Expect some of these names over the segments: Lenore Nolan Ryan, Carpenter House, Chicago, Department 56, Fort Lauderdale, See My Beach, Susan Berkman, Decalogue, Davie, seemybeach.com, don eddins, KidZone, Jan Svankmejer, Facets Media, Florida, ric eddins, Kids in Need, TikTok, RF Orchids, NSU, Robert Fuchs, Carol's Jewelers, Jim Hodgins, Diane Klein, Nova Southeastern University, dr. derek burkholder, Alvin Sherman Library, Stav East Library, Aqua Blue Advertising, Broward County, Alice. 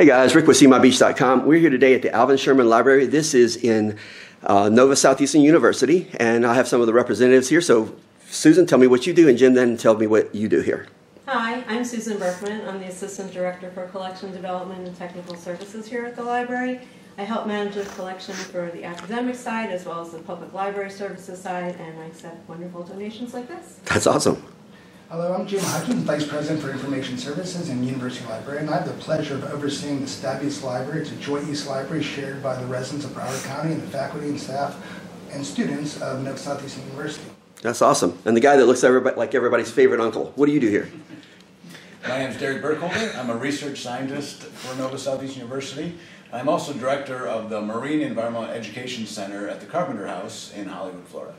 Hey guys, Rick with seemybeach.com. We're here today at the Alvin Sherman Library. This is in Nova Southeastern University, and I have some of the representatives here. So Susan, tell me what you do, and Jim, then tell me what you do here. Hi, I'm Susan Berkman. I'm the Assistant Director for Collection Development and Technical Services here at the library. I help manage the collection for the academic side as well as the public library services side, and I accept wonderful donations like this. That's awesome. Hello, I'm Jim Hodgins, Vice President for Information Services and University Library, and I have the pleasure of overseeing the Stav East Library. It's a joint East Library shared by the residents of Broward County and the faculty and staff and students of Nova Southeastern University. That's awesome. And the guy that looks like everybody's favorite uncle. What do you do here? My name is Derek Burkholder. I'm a research scientist for Nova Southeastern University. I'm also director of the Marine Environmental Education Center at the Carpenter House in Hollywood, Florida.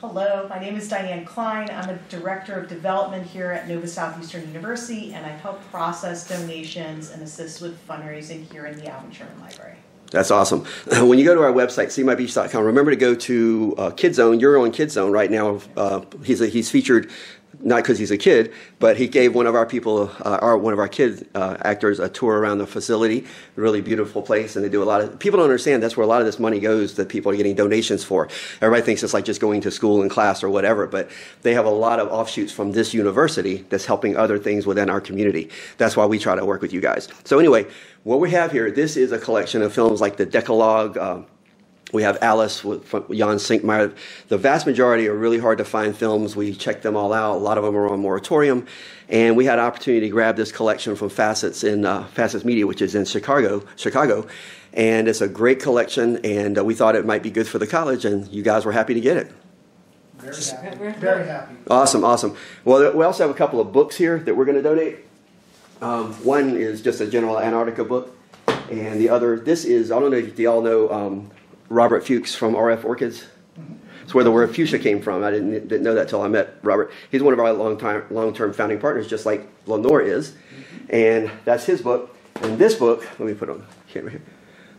Hello, my name is Diane Klein. I'm the Director of Development here at Nova Southeastern University, and I help process donations and assist with fundraising here in the Alvin Sherman Library. That's awesome. When you go to our website, seemybeach.com, remember to go to KidZone. You're on KidZone right now. He's featured, not because he's a kid, but he gave one of our people, one of our kid actors, a tour around the facility. Really beautiful place, and they do a lot of, people don't understand that's where a lot of this money goes that people are getting donations for. Everybody thinks it's like just going to school and class or whatever, but they have a lot of offshoots from this university that's helping other things within our community. That's why we try to work with you guys. So anyway, what we have here, this is a collection of films like the Decalogue. We have Alice with Jan Svankmejer. The vast majority are really hard to find films. We checked them all out. A lot of them are on moratorium. And we had an opportunity to grab this collection from Facets in Facets Media, which is in Chicago. And it's a great collection, and we thought it might be good for the college, and you guys were happy to get it. Very happy. Very happy. Awesome, awesome. Well, we also have a couple of books here that we're going to donate. One is just a general Antarctica book, and the other, this is, I don't know if you all know, Robert Fuchs from RF Orchids. It's where the word fuchsia came from. I didn't know that till I met Robert. He's one of our long-term founding partners, just like Lenore is. And that's his book. And this book, let me put it on camera here.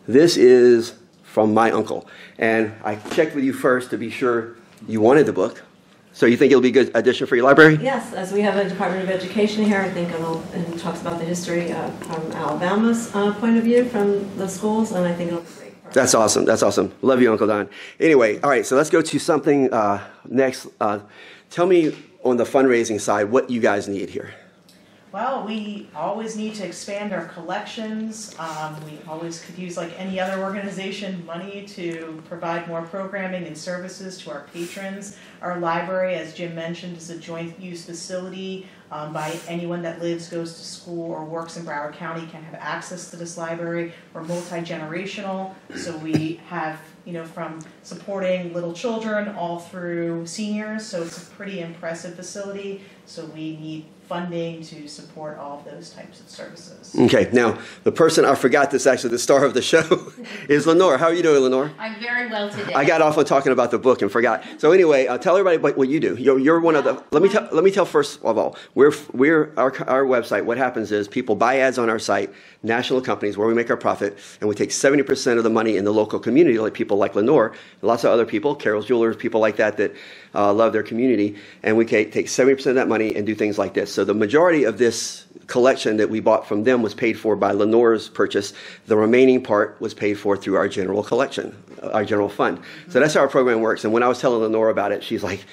This is from my uncle. And I checked with you first to be sure you wanted the book. So you think it'll be a good addition for your library? Yes, as we have a Department of Education here, I think it talks about the history from Alabama's point of view from the schools, and I think it'll be great. That's awesome. That's awesome. Love you, Uncle Don. Anyway, all right, so let's go to something next. Tell me on the fundraising side what you guys need here. Well, we always need to expand our collections. We always could use, like any other organization, money to provide more programming and services to our patrons. Our library, as Jim mentioned, is a joint-use facility. By anyone that lives, goes to school, or works in Broward County can have access to this library. We're multi-generational, so we have, you know, from supporting little children all through seniors, so it's a pretty impressive facility, so we need funding to support all of those types of services. Okay, now the person, I forgot this actually, the star of the show is Lenore. How are you doing, Lenore? I'm very well today. I got off on talking about the book and forgot. So anyway, tell everybody what you do. You're one of the, let me tell first of all, our website, what happens is people buy ads on our site, national companies where we make our profit, and we take 70% of the money in the local community, like people like Lenore, lots of other people, Carol's Jewelers, people like that that love their community, and we take 70% of that money and do things like this. So the majority of this collection that we bought from them was paid for by Lenore's purchase. The remaining part was paid for through our general collection, our general fund. So that's how our program works. And when I was telling Lenore about it, she's like,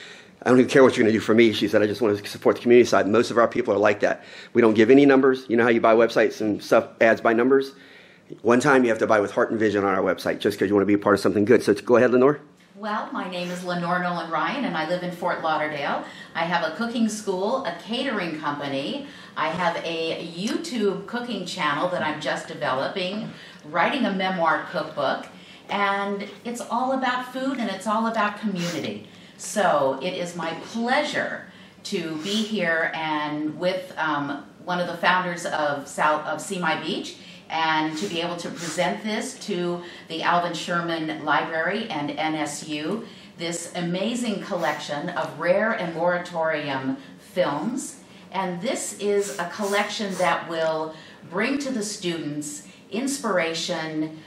I don't even care what you're going to do for me. She said, I just want to support the community side. Most of our people are like that. We don't give any numbers. You know how you buy websites and stuff, ads by numbers? One time you have to buy with heart and vision on our website just because you want to be a part of something good. So go ahead, Lenore. Well, my name is Lenore Nolan Ryan, and I live in Fort Lauderdale. I have a cooking school, a catering company. I have a YouTube cooking channel that I'm just developing, writing a memoir cookbook, and it's all about food and it's all about community. So it is my pleasure to be here and with one of the founders of See My Beach, and to be able to present this to the Alvin Sherman Library and NSU, this amazing collection of rare and moratorium films. And this is a collection that will bring to the students inspiration.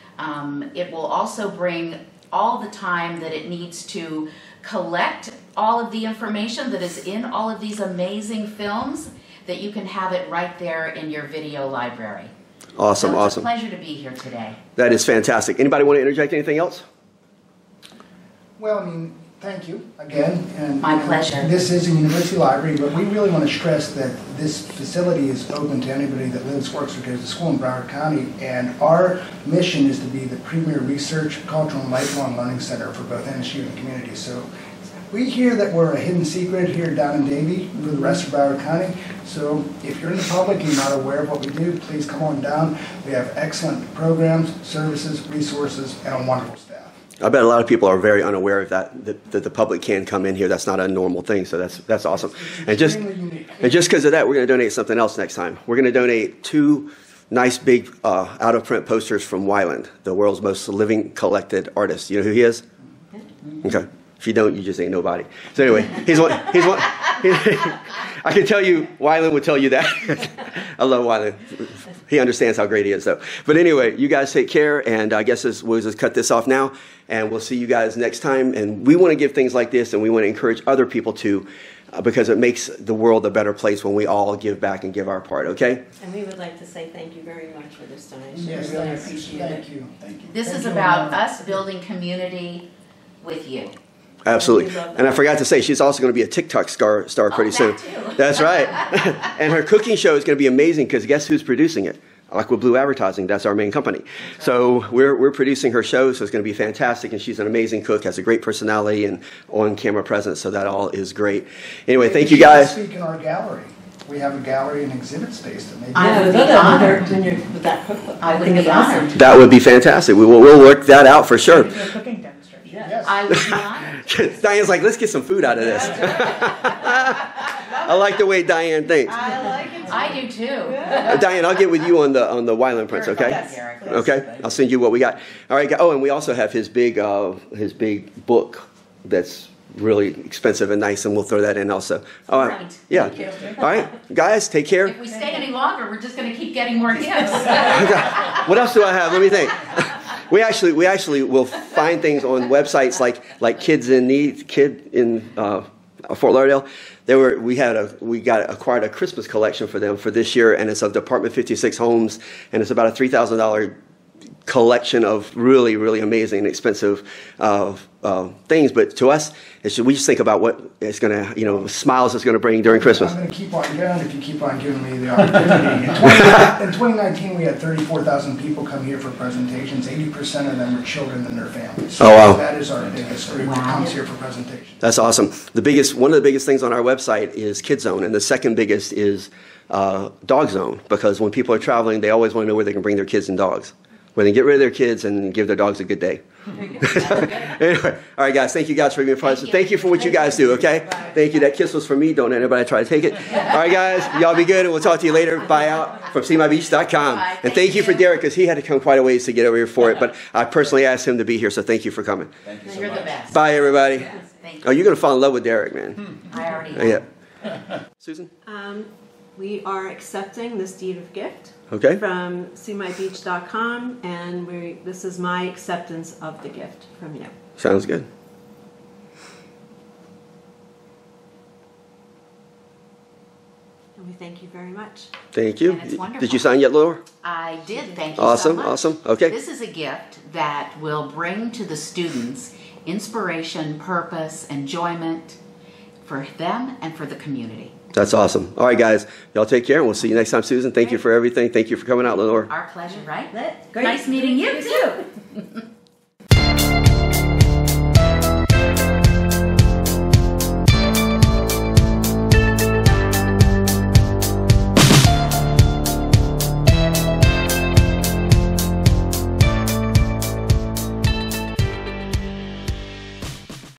It will also bring all the time that it needs to collect all of the information that is in all of these amazing films that you can have it right there in your video library. Awesome, so it's awesome. It's a pleasure to be here today. That is fantastic. Anybody want to interject anything else? Well, I mean, thank you again. And, My pleasure. This is a university library, but we really want to stress that this facility is open to anybody that lives, works, or goes to school in Broward County. And our mission is to be the premier research, cultural, and lifelong learning center for both NSU and community. So we hear that we're a hidden secret here down in Davie for the rest of Broward County. So if you're in the public and you're not aware of what we do, please come on down. We have excellent programs, services, resources, and a wonderful staff. I bet a lot of people are very unaware of that the public can come in here. That's not a normal thing, so that's awesome. And just because of that, we're going to donate something else next time. We're going to donate two nice big out-of-print posters from Wyland, the world's most living, collected artist. You know who he is? Okay. If you don't, you just ain't nobody. So anyway, he's one. I can tell you, Wyland would tell you that. I love Wyland. He understands how great he is, though. But anyway, you guys take care, and I guess we'll just cut this off now, and we'll see you guys next time. And we want to give things like this, and we want to encourage other people to, because it makes the world a better place when we all give back and give our part, okay? And we would like to say thank you very much for this donation. Yes, we really appreciate it. Thank you. Thank you. This is about us building community with you. Absolutely. And I forgot to say, she's also going to be a TikTok star pretty soon. Too. That's right. And her cooking show is going to be amazing because guess who's producing it? Aqua Blue Advertising. That's our main company. That's right. So we're producing her show, so it's going to be fantastic. And she's an amazing cook, has a great personality and on-camera presence, so that all is great. Anyway, thank you guys. Speak in our gallery. We have a gallery and exhibit space that maybe I would be honored with that cookbook. I would be honored. That would be fantastic. We'll work that out for sure. Yes. I would not. Diane's like, let's get some food out of this. I like the way Diane thinks. I like it too. I do too. Yeah. Diane, I'll get with you on the Wyland prints, okay? Yes. Okay, I'll send you what we got. All right. Oh, and we also have his big book that's really expensive and nice, and we'll throw that in also. All right. Right. Yeah. All right, guys, take care. If we stay any longer, we're just going to keep getting more gifts. What else do I have? Let me think. We actually will find things on websites like Kids in Need, Fort Lauderdale. We acquired a Christmas collection for them for this year, and it's of Department 56 homes, and it's about a $3,000 collection of really, really amazing and expensive things. But to us, we just think about what it's going to, smiles it's going to bring during Christmas. I'm going to keep on going if you keep on giving me the opportunity. In 2019, we had 34,000 people come here for presentations. 80% of them were children and their families. So that is our biggest group that comes here for presentations. That's awesome. One of the biggest things on our website is KidZone, and the second biggest is Dog Zone, because when people are traveling, they always want to know where they can bring their kids and dogs. Where they get rid of their kids and give their dogs a good day. Anyway, all right, guys. Thank you guys for being part of this. Thank you for what you guys do, okay? Thank you. That kiss was for me. Don't anybody try to take it. All right, guys. Y'all be good, and we'll talk to you later. Bye out from seemybeach.com. And thank you for Derek, because he had to come quite a ways to get over here for it. But I personally asked him to be here, so thank you for coming. Thank you so much. The best. Bye, everybody. Yes, thank you. Oh, you're going to fall in love with Derek, man. I already am. Yeah. Susan? We are accepting this deed of gift. Okay. From seemybeach.com, and this is my acceptance of the gift from you. Sounds good. And we thank you very much. Thank you. And it's wonderful. Did you sign yet, Laura? I did. Thank you. Awesome. So much. Awesome. Okay. This is a gift that will bring to the students inspiration, purpose, enjoyment for them and for the community. That's awesome. All right, guys. Y'all take care, and we'll see you next time, Susan. Thank you for everything. Thank you for coming out, Lenore. Our pleasure, right? Great. Nice meeting you, too.